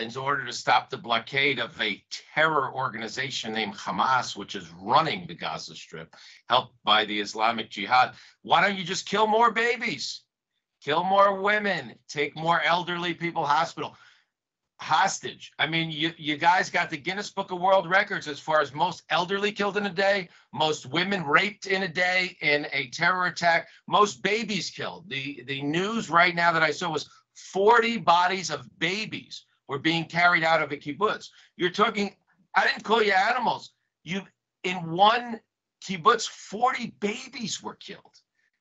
in order to stop the blockade of a terror organization named Hamas, which is running the Gaza Strip, helped by the Islamic Jihad. Why don't you just kill more babies? Kill more women, take more elderly people hostage. I mean, you guys got the Guinness Book of World Records as far as most elderly killed in a day, most women raped in a day in a terror attack, most babies killed. The news right now that I saw was 40 bodies of babies were being carried out of a kibbutz. You're talking, I didn't call you animals. In one kibbutz, 40 babies were killed.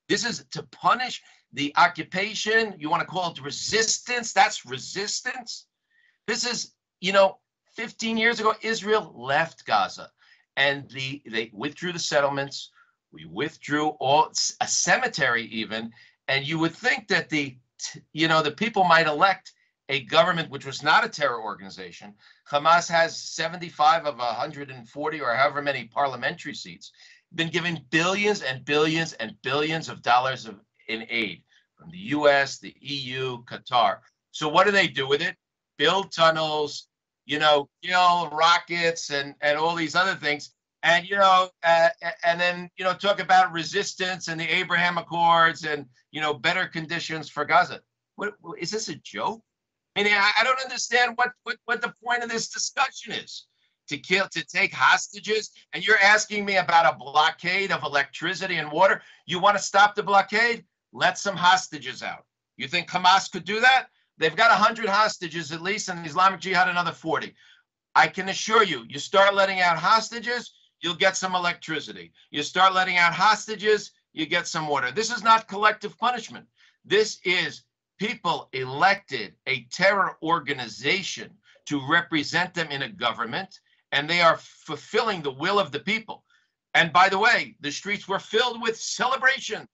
This is to punish the occupation. You want to call it resistance? That's resistance. This is, 15 years ago, Israel left Gaza, and they withdrew the settlements. We withdrew a cemetery even, and you would think that the people might elect a government which was not a terror organization. Hamas has 75 of 140 or however many parliamentary seats. Been given billions and billions and billions of dollars in aid from the U.S., the EU, Qatar. So what do they do with it? Build tunnels, kill rockets and all these other things. And, and then talk about resistance and the Abraham Accords and, better conditions for Gaza. What is this a joke? I mean, I don't understand what the point of this discussion is. To take hostages, and you're asking me about a blockade of electricity and water. You want to stop the blockade? Let some hostages out. You think Hamas could do that? They've got 100 hostages at least, and the Islamic Jihad another 40. I can assure you, you start letting out hostages, you'll get some electricity. You start letting out hostages, you get some water. This is not collective punishment. This is people elected a terror organization to represent them in a government, and they are fulfilling the will of the people. And by the way, the streets were filled with celebrations.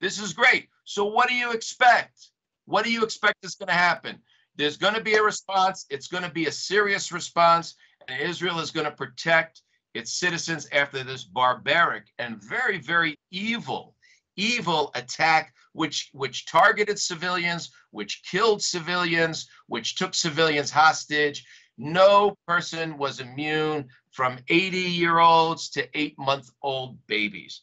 This is great. So what do you expect? What do you expect is going to happen? There's going to be a response. It's going to be a serious response. And Israel is going to protect its citizens after this barbaric and very, very evil attack, which targeted civilians, which killed civilians, which took civilians hostage. No person was immune, from 80-year-olds to 8-month-old babies.